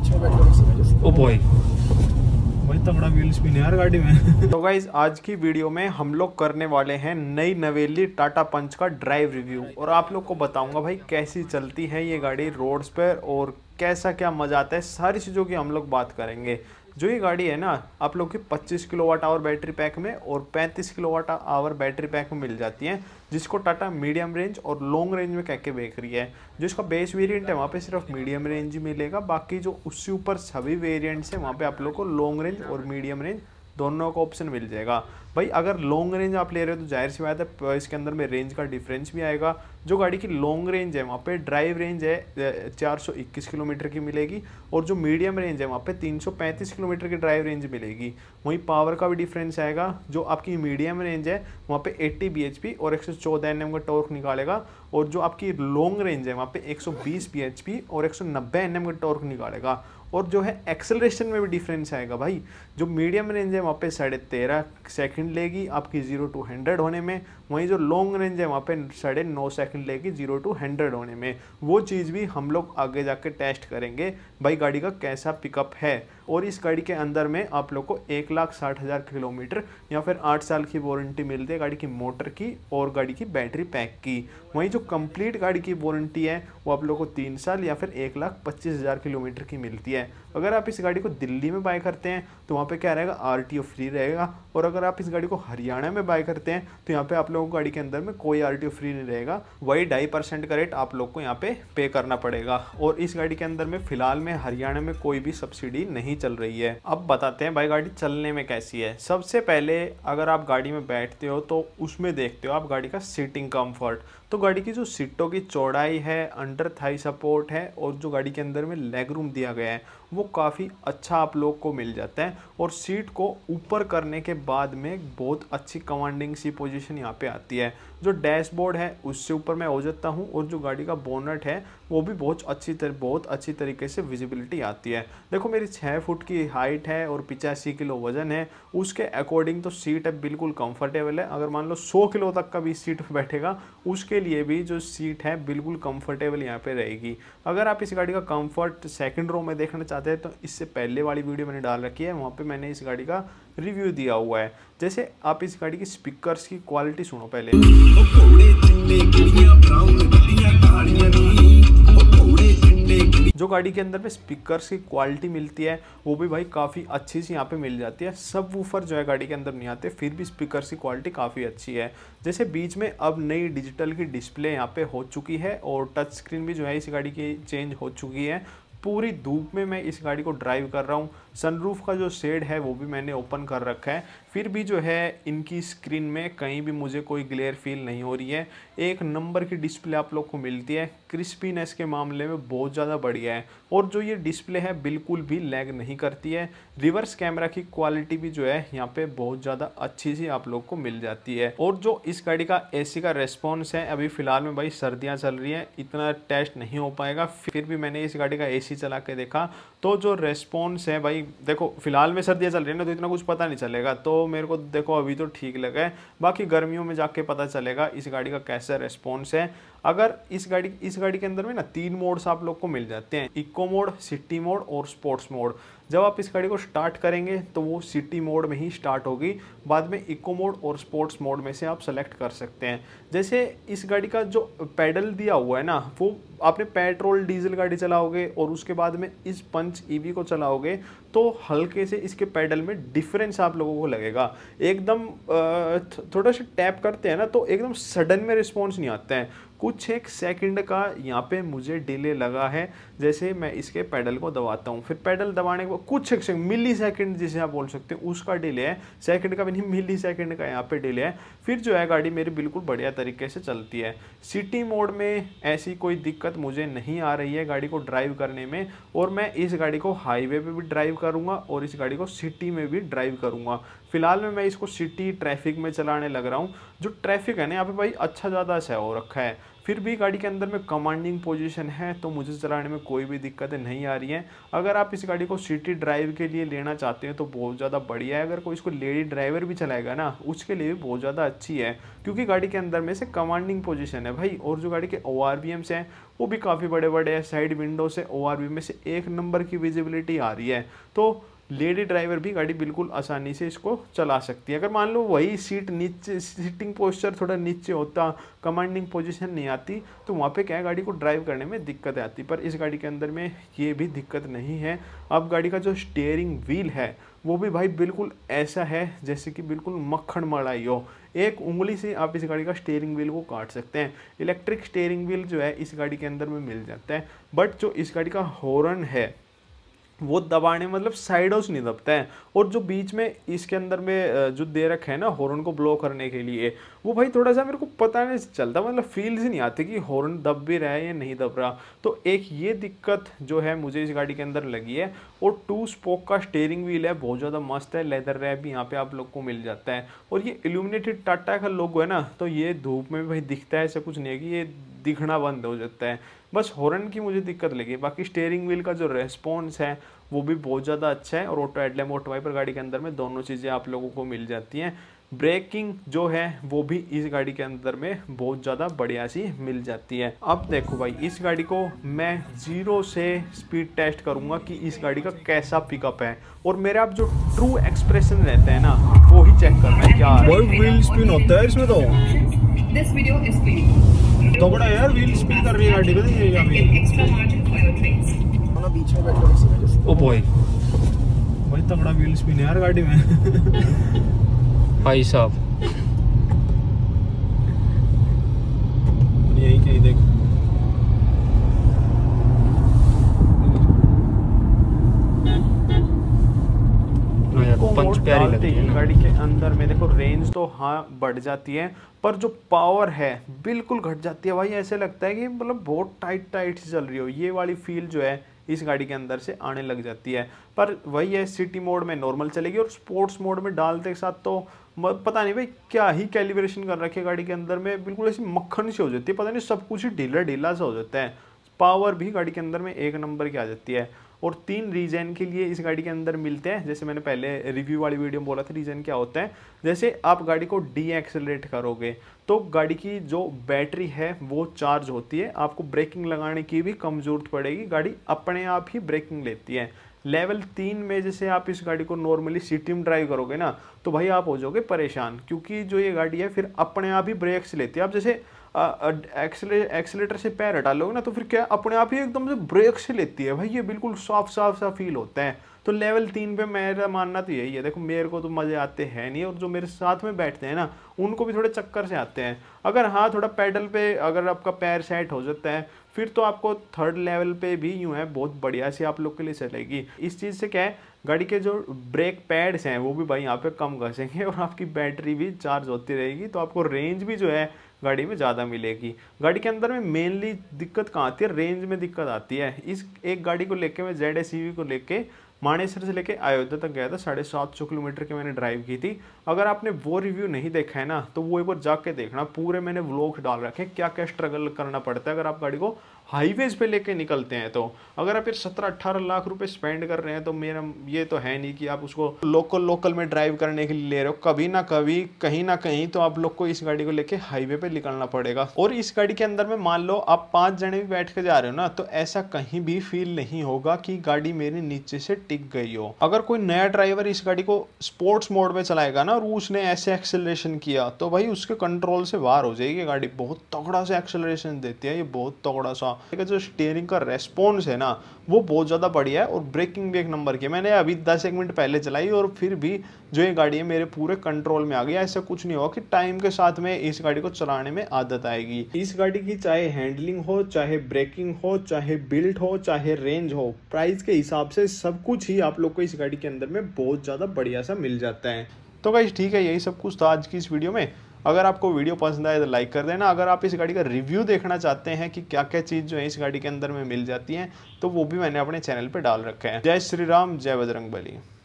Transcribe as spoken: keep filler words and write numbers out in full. बीच में बैठा। Oh boy तगड़ा व्हील स्पिन है यार गाड़ी में। तो गाइस आज की वीडियो में हम लोग करने वाले हैं नई नवेली टाटा पंच का ड्राइव रिव्यू, और आप लोग को बताऊंगा भाई कैसी चलती है ये गाड़ी रोड्स पर और कैसा क्या मजा आता है, सारी चीज़ों की हम लोग बात करेंगे। जो ये गाड़ी है ना आप लोग की पच्चीस किलोवाट आवर बैटरी पैक में और पैंतीस किलोवाट आवर बैटरी पैक में मिल जाती है, जिसको टाटा मीडियम रेंज और लॉन्ग रेंज में कह के बेच रही है। जो इसका बेस वेरिएंट है वहाँ पे सिर्फ मीडियम रेंज ही मिलेगा, बाकी जो उससे ऊपर सभी वेरिएंट्स हैं वहाँ पे आप लोग को लॉन्ग रेंज और मीडियम रेंज दोनों का ऑप्शन मिल जाएगा। भाई अगर लॉन्ग रेंज आप ले रहे हो तो जाहिर सी बात है इसके अंदर में रेंज का डिफरेंस भी आएगा। जो गाड़ी की लॉन्ग रेंज है वहाँ पे ड्राइव रेंज है चार सौ इक्कीस किलोमीटर की मिलेगी, और जो मीडियम रेंज है वहाँ पे तीन सौ पैंतीस किलोमीटर की ड्राइव रेंज मिलेगी। वहीं पावर का भी डिफरेंस आएगा, जो आपकी मीडियम रेंज है वहाँ पे अस्सी बीएचपी और एक सौ चौदह एनएम का टॉर्क निकालेगा, और जो आपकी लॉन्ग रेंज है वहाँ पे एक सौ बीस बीएचपी और एक सौ नब्बे एनएम का टॉर्क निकालेगा। और जो है एक्सेलरेशन में भी डिफरेंस आएगा भाई, जो मीडियम रेंज है वहाँ पे साढ़े तेरह सेकेंड लेगी आपकी ज़ीरो टू हंड्रेड होने में, वहीं जो लॉन्ग रेंज है वहाँ पे साढ़े नौ सेकेंड लेगी ज़ीरो टू हंड्रेड होने में। वो चीज़ भी हम लोग आगे जाके टेस्ट करेंगे भाई गाड़ी का कैसा पिकअप है। और इस गाड़ी के अंदर में आप लोग को एक लाख साठ हज़ार किलोमीटर या फिर आठ साल की वारंटी मिलती है गाड़ी की मोटर की और गाड़ी की बैटरी पैक की। वहीं जो कंप्लीट गाड़ी की वारंटी है वो आप लोग को तीन साल या फिर एक लाख पच्चीस हज़ार किलोमीटर की मिलती है। अगर आप इस गाड़ी को दिल्ली में बाय करते हैं तो वहाँ पे क्या रहेगा, आरटीओ फ्री रहेगा, और अगर आप इस गाड़ी को हरियाणा में बाय करते हैं तो यहाँ पे आप लोगों को गाड़ी के अंदर में कोई आरटीओ फ्री नहीं रहेगा, वही ढाई परसेंट का रेट आप लोग को यहाँ पे पे करना पड़ेगा। और इस गाड़ी के अंदर में फिलहाल में हरियाणा में कोई भी सब्सिडी नहीं चल रही है। अब बताते हैं भाई गाड़ी चलने में कैसी है। सबसे पहले अगर आप गाड़ी में बैठते हो तो उसमें देखते हो आप गाड़ी का सीटिंग कम्फर्ट, तो गाड़ी की जो सीटों की चौड़ाई है, अंडर थाई सपोर्ट है, और जो गाड़ी के अंदर में लेग रूम दिया गया है वो काफ़ी अच्छा आप लोग को मिल जाता है। और सीट को ऊपर करने के बाद में बहुत अच्छी कमांडिंग सी पोजीशन यहाँ पे आती है। जो डैशबोर्ड है उससे ऊपर मैं हो जाता हूँ, और जो गाड़ी का बोनट है वो भी बहुत अच्छी तरह बहुत अच्छी तरीके से विजिबिलिटी आती है। देखो मेरी छः फुट की हाइट है और पिचासी किलो वजन है, उसके अकॉर्डिंग तो सीट अब बिल्कुल कंफर्टेबल है। अगर मान लो सौ किलो तक का भी सीट पर बैठेगा उसके लिए भी जो सीट है बिल्कुल कंफर्टेबल यहाँ पर रहेगी। अगर आप इस गाड़ी का कंफर्ट सेकेंड रो में देखना चाहते हैं तो इससे पहले वाली वीडियो मैंने डाल रखी है, वहाँ पे मैंने इस गाड़ी का रिव्यू दिया हुआ है। जैसे आप इस गाड़ी की स्पीकर्स की क्वालिटी सुनो पहले। जो गाड़ी के अंदर में स्पीकर्स की क्वालिटी मिलती है वो भी भाई काफ़ी अच्छी सी यहाँ पे मिल जाती है। सब वूफर जो है गाड़ी के अंदर नहीं आते, फिर भी स्पीकर्स की क्वालिटी काफ़ी अच्छी है। जैसे बीच में अब नई डिजिटल की डिस्प्ले यहाँ पे हो चुकी है, और टच स्क्रीन भी जो है इस गाड़ी की चेंज हो चुकी है। पूरी धूप में मैं इस गाड़ी को ड्राइव कर रहा हूँ, सनरूफ का जो शेड है वो भी मैंने ओपन कर रखा है, फिर भी जो है इनकी स्क्रीन में कहीं भी मुझे कोई ग्लेयर फील नहीं हो रही है। एक नंबर की डिस्प्ले आप लोग को मिलती है, क्रिस्पीनेस के मामले में बहुत ज़्यादा बढ़िया है, और जो ये डिस्प्ले है बिल्कुल भी लैग नहीं करती है। रिवर्स कैमरा की क्वालिटी भी जो है यहाँ पे बहुत ज़्यादा अच्छी सी आप लोग को मिल जाती है। और जो इस गाड़ी का एसी का रेस्पॉन्स है, अभी फ़िलहाल में भाई सर्दियाँ चल रही हैं, इतना टेस्ट नहीं हो पाएगा, फिर भी मैंने इस गाड़ी का एसी चला के देखा तो जो रेस्पॉन्स है भाई, देखो फिलहाल में सर्दियाँ चल रही है ना तो इतना कुछ पता नहीं चलेगा, तो मेरे को देखो अभी तो ठीक लगा है, बाकी गर्मियों में जाके पता चलेगा इस गाड़ी का कैसा रेस्पॉन्स है। अगर इस गाड़ी इस गाड़ी के अंदर में ना तीन मोड्स आप लोग को मिल जाते हैं, इको मोड, सिटी मोड और स्पोर्ट्स मोड। जब आप इस गाड़ी को स्टार्ट करेंगे तो वो सिटी मोड में ही स्टार्ट होगी, बाद में इको मोड और स्पोर्ट्स मोड में से आप सेलेक्ट कर सकते हैं। जैसे इस गाड़ी का जो पैडल दिया हुआ है ना, वो आपने पेट्रोल डीजल गाड़ी चलाओगे और उसके बाद में इस पंच ईवी को चलाओगे तो हल्के से इसके पैडल में डिफरेंस आप लोगों को लगेगा। एकदम थोड़ा सा टैप करते हैं ना तो एकदम सडन में रिस्पॉन्स नहीं आता है, कुछ एक सेकंड का यहाँ पे मुझे डिले लगा है। जैसे मैं इसके पैडल को दबाता हूँ, फिर पैडल दबाने के बाद कुछ एक सेकंड, मिली सेकंड जिसे आप बोल सकते हैं उसका डिले है, सेकंड का भी नहीं मिली सेकंड का यहाँ पे डिले है। फिर जो है गाड़ी मेरी बिल्कुल बढ़िया तरीके से चलती है। सिटी मोड में ऐसी कोई दिक्कत मुझे नहीं आ रही है गाड़ी को ड्राइव करने में, और मैं इस गाड़ी को हाईवे पर भी ड्राइव करूँगा और इस गाड़ी को सिटी में भी ड्राइव करूँगा। फिलहाल में मैं इसको सिटी ट्रैफिक में चलाने लग रहा हूँ। जो ट्रैफिक है ना यहाँ पे भाई अच्छा ज़्यादा ऐसा हो रखा है, फिर भी गाड़ी के अंदर में कमांडिंग पोजीशन है तो मुझे चलाने में कोई भी दिक्कतें नहीं आ रही हैं। अगर आप इस गाड़ी को सिटी ड्राइव के लिए लेना चाहते हैं तो बहुत ज़्यादा बढ़िया है। अगर कोई इसको लेडी ड्राइवर भी चलाएगा ना उसके लिए भी बहुत ज़्यादा अच्छी है, क्योंकि गाड़ी के अंदर में से कमांडिंग पोजीशन है भाई। और जो गाड़ी के ओ आर बी एम्स हैं वो भी काफ़ी बड़े बड़े हैं, साइड विंडो से ओ आर बी में से एक नंबर की विजिबिलिटी आ रही है, तो लेडी ड्राइवर भी गाड़ी बिल्कुल आसानी से इसको चला सकती है। अगर मान लो वही सीट नीचे, सीटिंग पोस्चर थोड़ा नीचे होता, कमांडिंग पोजीशन नहीं आती, तो वहाँ पे क्या है गाड़ी को ड्राइव करने में दिक्कत आती, पर इस गाड़ी के अंदर में ये भी दिक्कत नहीं है। अब गाड़ी का जो स्टीयरिंग व्हील है वो भी भाई बिल्कुल ऐसा है जैसे कि बिल्कुल मक्खन मलाई हो, एक उंगली से आप इस गाड़ी का स्टीयरिंग व्हील को काट सकते हैं। इलेक्ट्रिक स्टीयरिंग व्हील जो है इस गाड़ी के अंदर में मिल जाता है, बट जो इस गाड़ी का हॉर्न है वो दबाने मतलब साइडों से नहीं दबता है, और जो बीच में इसके अंदर में जो दे रखा है ना हॉर्न को ब्लो करने के लिए, वो भाई थोड़ा सा मेरे को पता नहीं चलता, मतलब फील ही नहीं आती कि हॉर्न दब भी रहा है या नहीं दब रहा। तो एक ये दिक्कत जो है मुझे इस गाड़ी के अंदर लगी है। और टू स्पोक का स्टीयरिंग व्हील है, बहुत ज़्यादा मस्त है, लेदर रैप भी यहाँ पर आप लोग को मिल जाता है, और ये इल्यूमिनेटेड टाटा का लोगो है ना, तो ये धूप में भी भाई दिखता है, ऐसा कुछ नहीं है कि ये दिखना बंद हो जाता है, बस हॉर्न की मुझे दिक्कत लगी। बाकी स्टीयरिंग व्हील का जो रेस्पॉन्स है वो भी बहुत ज़्यादा अच्छा है, और ऑटो हेडलैम्प ऑटो वाइपर गाड़ी के अंदर में दोनों चीज़ें आप लोगों को मिल जाती हैं। ब्रेकिंग जो है वो भी इस गाड़ी के अंदर में बहुत ज़्यादा बढ़िया सी मिल जाती है। अब देखो भाई इस गाड़ी को मैं ज़ीरो से स्पीड टेस्ट करूँगा कि इस गाड़ी का कैसा पिकअप है, और मेरा आप जो ट्रू एक्सप्रेशन रहते हैं ना वो ही चेक करना है क्या व्हील स्पिन होता है इसमें। तो तो बड़ा यार व्हील स्पिन कर रही है गाड़ी, ओ बॉय भाई तगड़ा व्हील स्पिन है यार गाड़ी में भाई साहब। यही कहीं देख पंच प्यारी लगती है गाड़ी के अंदर में। देखो रेंज तो हाँ बढ़ जाती है, पर जो पावर है बिल्कुल घट जाती है भाई, ऐसे लगता है कि मतलब बहुत टाइट टाइट से चल रही हो, ये वाली फील जो है इस गाड़ी के अंदर से आने लग जाती है। पर वही है सिटी मोड में नॉर्मल चलेगी, और स्पोर्ट्स मोड में डालते के साथ तो पता नहीं भाई क्या ही कैलिब्रेशन कर रखे गाड़ी के अंदर में, बिल्कुल ऐसी मक्खन सी हो जाती है, पता नहीं सब कुछ ही ढीला ढीला सा हो जाता है। पावर भी गाड़ी के अंदर में एक नंबर की आ जाती है, और तीन रीजन के लिए इस गाड़ी के अंदर मिलते हैं। जैसे मैंने पहले रिव्यू वाली वीडियो में बोला था रीजन क्या होता है, जैसे आप गाड़ी को डी एक्सेलरेट करोगे तो गाड़ी की जो बैटरी है वो चार्ज होती है, आपको ब्रेकिंग लगाने की भी कम जरूरत पड़ेगी, गाड़ी अपने आप ही ब्रेकिंग लेती है। लेवल तीन में जैसे आप इस गाड़ी को नॉर्मली सिटी में ड्राइव करोगे ना तो भाई आप हो जाओगे परेशान, क्योंकि जो ये गाड़ी है फिर अपने आप ही ब्रेक्स लेती है। आप जैसे एक्सले एक्सलेटर से पैर हटा लोगे ना तो फिर क्या अपने आप ही एकदम से ब्रेक से लेती है भाई, ये बिल्कुल साफ साफ सा फील होता है। तो लेवल तीन पे मेरा मानना तो यही है। देखो मेरे को तो मज़े आते हैं नहीं, और जो मेरे साथ में बैठते हैं ना उनको भी थोड़े चक्कर से आते हैं। अगर हाँ थोड़ा पैडल पे अगर आपका पैर सेट हो जाता है फिर तो आपको थर्ड लेवल पे भी यूँ है बहुत बढ़िया से आप लोग के लिए चलेगी। इस चीज़ से क्या है गाड़ी के जो ब्रेक पैड्स हैं वो भी भाई यहाँ पे कम घसेंगे, और आपकी बैटरी भी चार्ज होती रहेगी, तो आपको रेंज भी जो है गाड़ी में ज़्यादा मिलेगी। गाड़ी के अंदर में मेनली दिक्कत कहाँ आती है, रेंज में दिक्कत आती है। इस एक गाड़ी को लेके मैं जेड एस ई वी को लेके मानेसर से लेके अयोध्या तक गया था, साढ़े सात सौ किलोमीटर की मैंने ड्राइव की थी। अगर आपने वो रिव्यू नहीं देखा है ना तो वो एक बार जाके देखना, पूरे मैंने व्लॉग्स डाल रखे क्या क्या स्ट्रगल करना पड़ता है अगर आप गाड़ी को हाईवेज पे लेके निकलते हैं तो। अगर आप फिर सत्रह अट्ठारह लाख रुपए स्पेंड कर रहे हैं तो मेरा ये तो है नहीं कि आप उसको लोकल लोकल में ड्राइव करने के लिए ले रहे हो, कभी ना कभी कहीं ना कहीं तो आप लोग को इस गाड़ी को लेके हाईवे पे निकलना पड़ेगा। और इस गाड़ी के अंदर में मान लो आप पाँच जने भी बैठ के जा रहे हो ना तो ऐसा कहीं भी फील नहीं होगा कि गाड़ी मेरे नीचे से टिक गई हो। अगर कोई नया ड्राइवर इस गाड़ी को स्पोर्ट्स मोड में चलाएगा ना और उसने ऐसे एक्सेलरेशन किया तो भाई उसके कंट्रोल से बाहर हो जाएगी गाड़ी, बहुत तगड़ा सा एक्सेलरेशन देती है ये, बहुत तगड़ा सा। जो स्टीयरिंग का रेस्पॉन्स है ना वो बहुत ज़्यादा बढ़िया है, और ब्रेकिंग भी एक नंबर की। मैंने अभी दस एक मिनट पहले चलाई और फिर भी जो ये गाड़ी है मेरे पूरे कंट्रोल में आ गया, ऐसा कुछ नहीं हुआ कि टाइम के साथ में इस गाड़ी को चलाने में आदत आएगी। इस गाड़ी की चाहे हैंडलिंग हो, चाहे ब्रेकिंग हो, चाहे बिल्ड हो, चाहे रेंज हो, प्राइस के हिसाब से सब कुछ ही आप लोग को इस गाड़ी के अंदर में बहुत ज़्यादा बढ़िया सा मिल जाता है। तो गाइस ठीक है, यही सब कुछ था आज की इस वीडियो में। अगर आपको वीडियो पसंद आए तो लाइक कर देना। अगर आप इस गाड़ी का रिव्यू देखना चाहते हैं कि क्या क्या चीज़ जो है इस गाड़ी के अंदर में मिल जाती है तो वो भी मैंने अपने चैनल पे डाल रखा है। जय श्री राम, जय बजरंगबली।